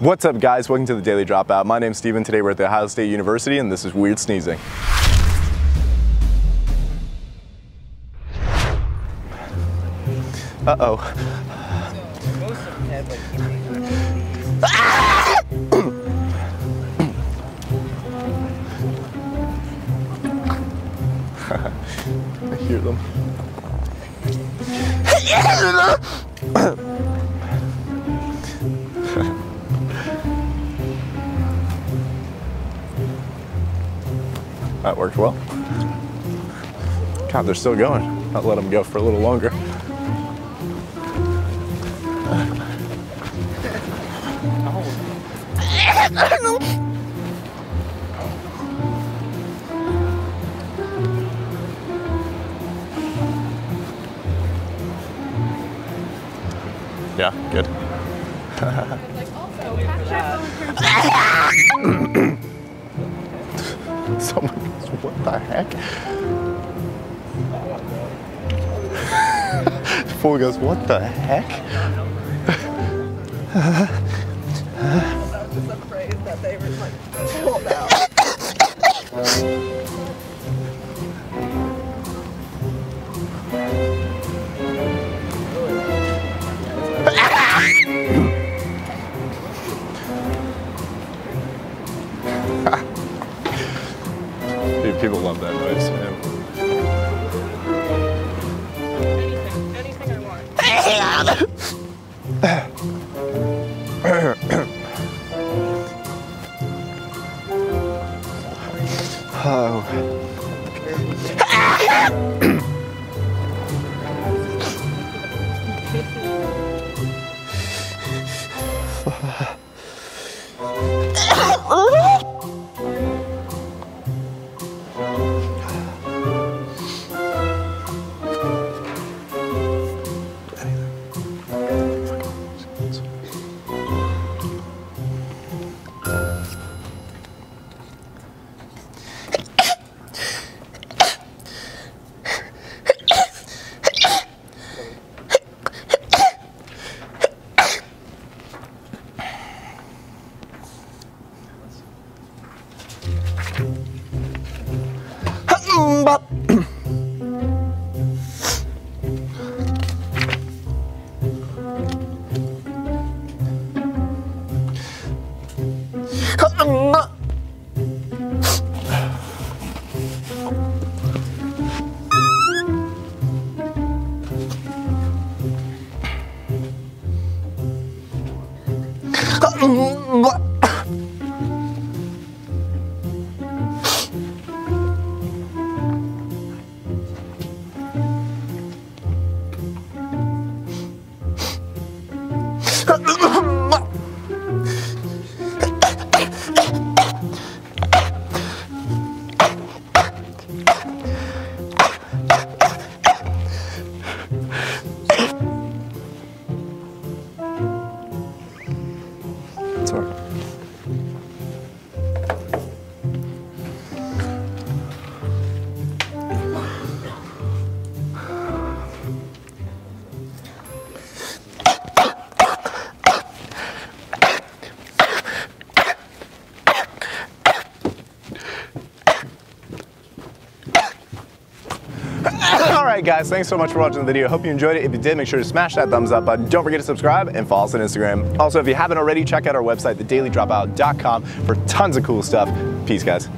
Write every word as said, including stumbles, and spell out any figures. What's up, guys? Welcome to The Daily Dropout. My name's Steven. Today we're at The Ohio State University, and this is Weird Sneezing. Uh-oh. I hear them. That worked well. God, they're still going. I'll let them go for a little longer. Yeah, good. Someone goes, what the heck? Fool goes, what the heck? I was just afraid that they were like pulled out. Dude, people love that noise, man. Anything, anything I want. Oh. What? Alright guys, thanks so much for watching the video. Hope you enjoyed it. If you did, make sure to smash that thumbs up button. Don't forget to subscribe and follow us on Instagram. Also, if you haven't already, check out our website, the daily dropout dot com, for tons of cool stuff. Peace, guys.